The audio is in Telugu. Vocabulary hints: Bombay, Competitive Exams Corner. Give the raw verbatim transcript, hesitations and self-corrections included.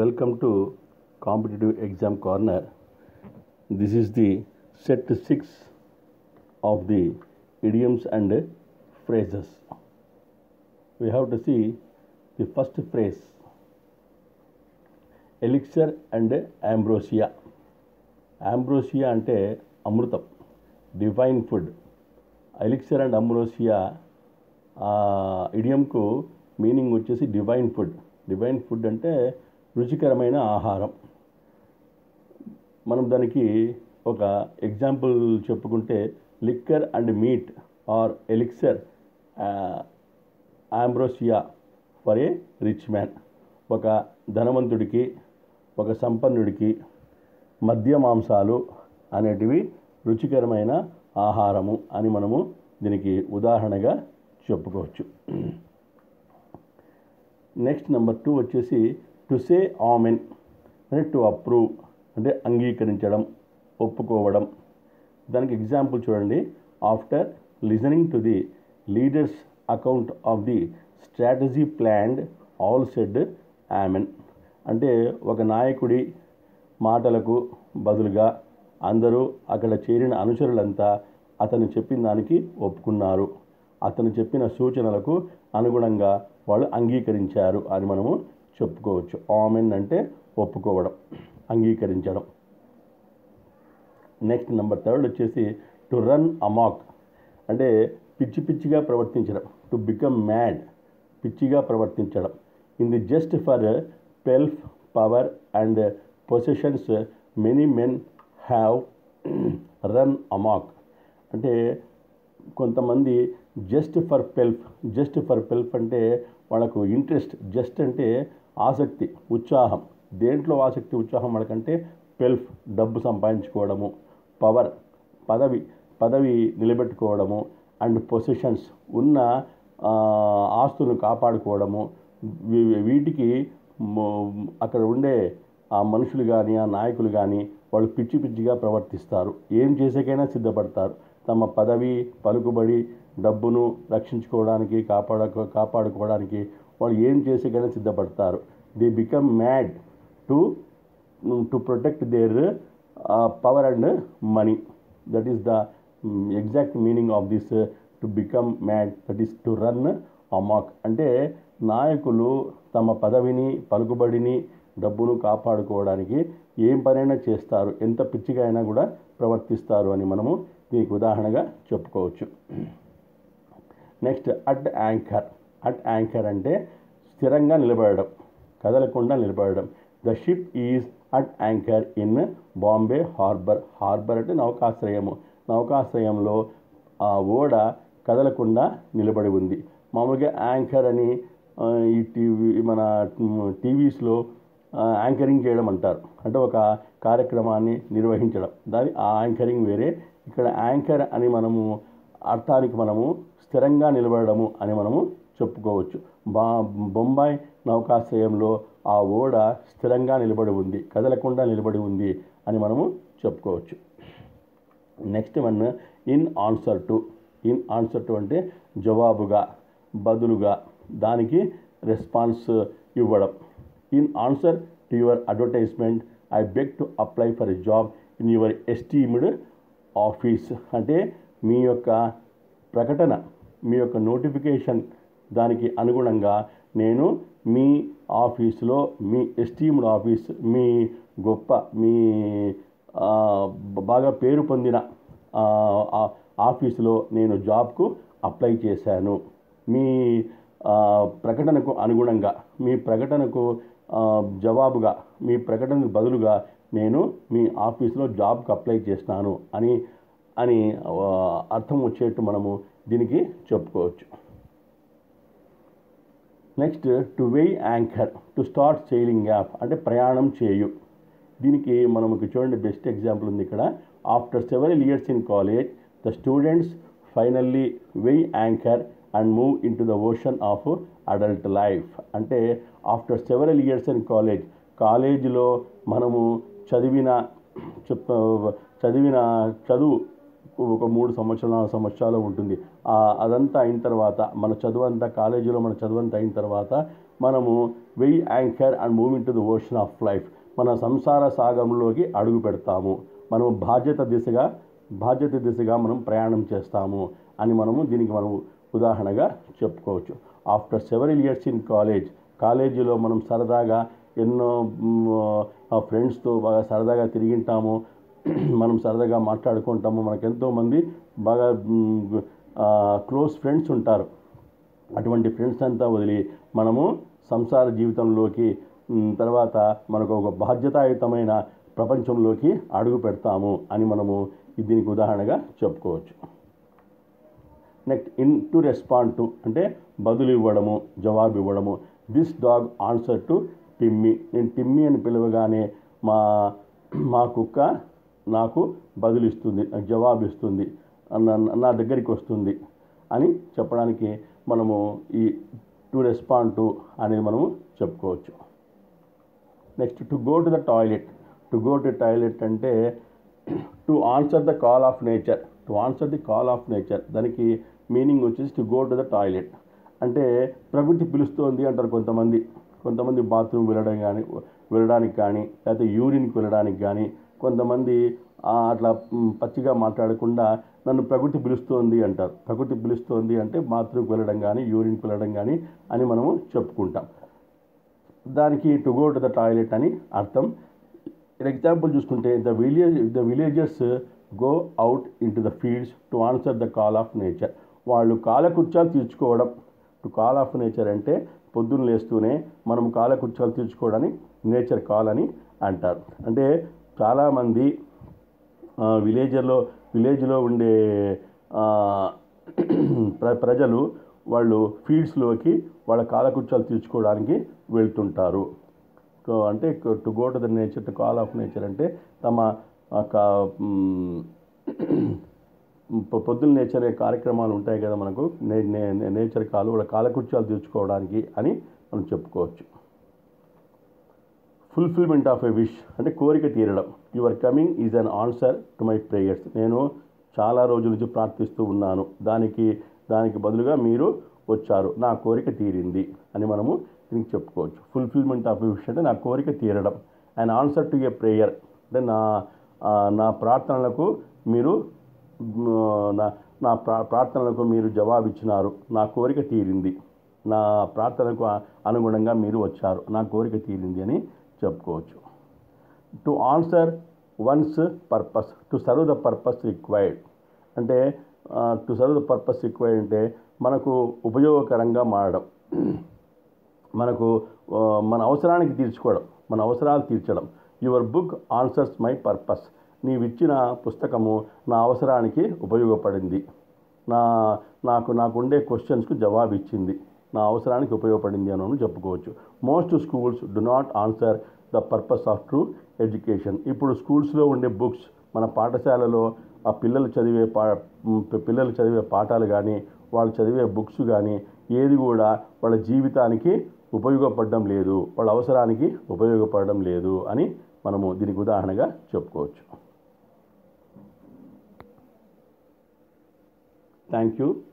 Welcome to Competitive Exam Corner. This is the set six of the idioms and phrases. We have to see the first phrase, elixir and ambrosia. Ambrosia ante amrutam, divine food. Elixir and ambrosia uh, idiom ko meaning vachesi divine food. Divine food ante రుచికరమైన ఆహారం. మనం దానికి ఒక ఎగ్జాంపుల్ చెప్పుకుంటే liquor and meat or elixir ambrosia for a rich man. ఒక ధనవంతుడికి, ఒక సంపన్నుడికి మద్య మాంసాలు అనేటివి రుచికరమైన ఆహారము అని మనము దీనికి ఉదాహరణగా చెప్పుకోవచ్చు. నెక్స్ట్ నెంబర్ టూ వచ్చేసి టు సే ఆమెన్ అంటే టు అప్రూవ్ అంటే అంగీకరించడం, ఒప్పుకోవడం. దానికి ఎగ్జాంపుల్ చూడండి, after listening to the leaders account of the strategy planned all said amen. అంటే ఒక నాయకుడి మాటలకు బదులుగా అందరూ అక్కడ చేరిన అనుచరులంతా అతను చెప్పిన దానికి ఒప్పుకున్నారు, అతను చెప్పిన సూచనలకు అనుగుణంగా వాళ్ళు అంగీకరించారు అని మనము చెప్పుకోవచ్చు. ఆమెన్ అంటే ఒప్పుకోవడం, అంగీకరించడం. నెక్స్ట్ నెంబర్ థర్డ్ వచ్చేసి టు రన్ అమాక్ అంటే పిచ్చి పిచ్చిగా ప్రవర్తించడం, టు బికమ్ మ్యాడ్ పిచ్చిగా ప్రవర్తించడం. In the just for pelf power and possessions many men have run amok అంటే కొంతమంది just for pelf just for pelf అంటే వాళ్ళకు ఇంట్రెస్ట్, జస్ట్ అంటే ఆసక్తి, ఉత్సాహం. దేంట్లో ఆసక్తి, ఉత్సాహం వాళ్ళకంటే పెల్ఫ్ డబ్బు సంపాదించుకోవడము, పవర్ పదవి పదవి నిలబెట్టుకోవడము, అండ్ పొసిషన్స్ ఉన్న ఆస్తులను కాపాడుకోవడము. వీటికి అక్కడ ఉండే ఆ మనుషులు కానీ ఆ నాయకులు కానీ వాళ్ళు పిచ్చి పిచ్చిగా ప్రవర్తిస్తారు, ఏం చేసేకైనా సిద్ధపడతారు. తమ పదవి, పలుకుబడి, డబ్బును రక్షించుకోవడానికి, కాపాడ కాపాడుకోవడానికి వాళ్ళు ఏం చేసేకైనా సిద్ధపడతారు. They become mad to to protect their power and money. That is the exact meaning of this to become mad, that is to run amok. అంటే నాయకులు తమ పదవిని, పలుకుబడిని, డబ్బును కాపాడుకోవడానికి ఏం పనైనా చేస్తారు, ఎంత పిచ్చిగా అయినా కూడా ప్రవర్తిస్తారు అని మనము దీనికి ఉదాహరణగా చెప్పుకోవచ్చు. Next at anchor. At anchor అంటే స్థిరంగా నిలబడడం, కదలకుండా నిలబడడం. The ship is at anchor in Bombay harbour. Harbour అంటే నౌకాశ్రయము. నౌకాశ్రయంలో ఆ ఓడ కదలకుండా నిలబడి ఉంది. మామూలుగా యాంకర్ అని ఈ టీవీ మన టీవీస్లో యాంకరింగ్ చేయడం అంటారు, అంటే ఒక కార్యక్రమాన్ని నిర్వహించడం, దాని ఆ యాంకరింగ్ వేరే. ఇక్కడ యాంకర్ అని మనము అర్థానికి మనము స్థిరంగా నిలబడము అని మనము చెప్పుకోవచ్చు. బా బొంబాయి నౌకాశ్రయంలో ఆ ఓడ స్థిరంగా నిలబడి ఉంది, కదలకుండా నిలబడి ఉంది అని మనము చెప్పుకోవచ్చు. Next one in answer to. In answer to అంటే జవాబుగా, బదులుగా, దానికి రెస్పాన్స్ ఇవ్వడం. In answer to your advertisement I beg to apply for a job in your esteemed office అంటే మీ యొక్క ప్రకటన, మీ యొక్క నోటిఫికేషన్, దానికి అనుగుణంగా నేను మీ ఆఫీసులో, మీ ఎస్టీమ్డ్ ఆఫీస్, మీ గొప్ప, మీ బాగా పేరు పొందిన ఆఫీసులో నేను జాబ్కు అప్లై చేశాను. మీ ప్రకటనకు అనుగుణంగా, మీ ప్రకటనకు జవాబుగా, మీ ప్రకటనకు బదులుగా నేను మీ ఆఫీసులో జాబ్కి అప్లై చేస్తాను అని అని అర్థం వచ్చేట్టు మనము దీనికి చెప్పుకోవచ్చు. Next to weigh anchor, to start sailing up అంటే ప్రయాణం చేయు. దీనికి మనకి చూడండి బెస్ట్ ఎగ్జాంపుల్ ఉంది ఇక్కడ. After several years in college the students finally weigh anchor and move into the ocean of adult life. అంటే after several years in college, కాలేజీలో మనము చదివిన చదివిన చదువు ఒక మూడు సంవత్సరాలు నాలుగు సంవత్సరాలు ఉంటుంది. అదంతా అయిన తర్వాత, మన చదువు అంతా కాలేజీలో మన చదువు అంతా అయిన తర్వాత మనము weigh anchor and move into the ocean of life, మన సంసార సాగంలోకి అడుగు పెడతాము, మనము బాధ్యత దిశగా బాధ్యత దిశగా మనం ప్రయాణం చేస్తాము అని మనము దీనికి మనము ఉదాహరణగా చెప్పుకోవచ్చు. After several years in college, కాలేజీలో మనం సరదాగా ఎన్నో ఫ్రెండ్స్తో బాగా సరదాగా తిరిగింటాము, మనం సరదాగా మాట్లాడుకుంటాము, మనకెంతోమంది బాగా క్లోజ్ ఫ్రెండ్స్ ఉంటారు. అటువంటి ఫ్రెండ్స్ అంతా వదిలి మనము సంసార జీవితంలోకి, తర్వాత మనకు ఒక బాధ్యతాయుతమైన ప్రపంచంలోకి అడుగు పెడతాము అని మనము దీనికి ఉదాహరణగా చెప్పుకోవచ్చు. Next, in to respond to అంటే బదులు ఇవ్వడము, జవాబు ఇవ్వడము. This dog answer to Timmy, నేను టిమ్మి అని పిలవగానే మా మా కుక్క నాకు బదులిస్తుంది, జవాబు ఇస్తుంది, నా దగ్గరికి వస్తుంది అని చెప్పడానికి మనము ఈ టు రెస్పాండ్ టు అనేది మనము చెప్పుకోవచ్చు. Next, to go to the toilet. To go to toilet అంటే to answer the call of nature. To answer the call of nature, దానికి మీనింగ్ వచ్చేసి to go to the toilet అంటే ప్రకృతి పిలుస్తోంది అంటారు కొంతమంది. కొంతమంది బాత్రూమ్ వెళ్ళడం కానీ వెళ్ళడానికి కానీ లేకపోతే యూరిన్కి వెళ్ళడానికి కానీ, కొంతమంది అట్లా పచ్చిగా మాట్లాడకుండా నన్ను ప్రకృతి పిలుస్తోంది అంటారు. ప్రకృతి పిలుస్తోంది అంటే బాత్రూమ్కి వెళ్ళడం కానీ యూరిన్కి వెళ్ళడం కానీ అని మనము చెప్పుకుంటాం. దానికి to go to the toilet అని అర్థం. ఎగ్జాంపుల్ చూసుకుంటే, the village the villagers go out into the fields to answer the call of nature. వాళ్ళు కాలకృత్యాలు తీర్చుకోవడం, టు కాల్ ఆఫ్ నేచర్ అంటే పొద్దున్న లేస్తూనే మనం కాలకృత్యాలు తీర్చుకోవడాన్ని నేచర్ కాల్ అని అంటారు. అంటే చాలామంది విలేజర్లో విలేజ్లో ఉండే ప్ర ప్రజలు వాళ్ళు ఫీల్డ్స్లోకి వాళ్ళ కాలకృత్యాలు తీర్చుకోవడానికి వెళ్తుంటారు. అంటే to go to the nature, to call of nature అంటే తమ పొద్దున్న నేచర్ కార్యక్రమాలు ఉంటాయి కదా మనకు, నే నేచర్ కాలు వాళ్ళ కాలకృత్యాలు తీర్చుకోవడానికి అని మనం చెప్పుకోవచ్చు. ఫుల్ఫిల్మెంట్ ఆఫ్ ఎ విష్ అంటే కోరిక తీరడం. Your coming is an answer to my prayers. నేను చాలా రోజుల నుంచి ప్రార్థిస్తూ ఉన్నాను, దానికి దానికి బదులుగా మీరు వచ్చారు, నా కోరిక తీరింది అని మనము దీనికి చెప్పుకోవచ్చు. ఫుల్ఫిల్మెంట్ ఆఫ్ ఎ విష్ అంటే నా కోరిక తీరడం. And answer to a prayer అంటే నా నా ప్రార్థనలకు మీరు నా నా ప్రార్థనలకు మీరు జవాబు ఇచ్చినారు, నా కోరిక తీరింది, నా ప్రార్థనకు అనుగుణంగా మీరు వచ్చారు, నా కోరిక తీరింది అని చెప్పుకోవచ్చు. To answer one's purpose, to serve the purpose required అంటే to serve the purpose required అంటే మనకు ఉపయోగకరంగా మారడం, మనకు మన అవసరానికి తీర్చుకోవడం, మన అవసరాలు తీర్చడం. Your book answers my purpose, నీవిచ్చిన పుస్తకము నా అవసరానికి ఉపయోగపడింది, నా నాకు నాకుండే క్వశ్చన్స్కు జవాబు ఇచ్చింది, నా అవసరానికి ఉపయోగపడింది అని చెప్పుకోవచ్చు. Most schools do not answer the purpose of true education. ఇప్పుడు స్కూల్స్లో ఉండే బుక్స్, మన పాఠశాలలో ఆ పిల్లలు చదివే పా పిల్లలు చదివే పాఠాలు కానీ వాళ్ళు చదివే బుక్స్ కానీ ఏది కూడా వాళ్ళ జీవితానికి ఉపయోగపడడం లేదు, వాళ్ళ అవసరానికి ఉపయోగపడడం లేదు అని మనము దీనికి ఉదాహరణగా చెప్పుకోవచ్చు. Thank you.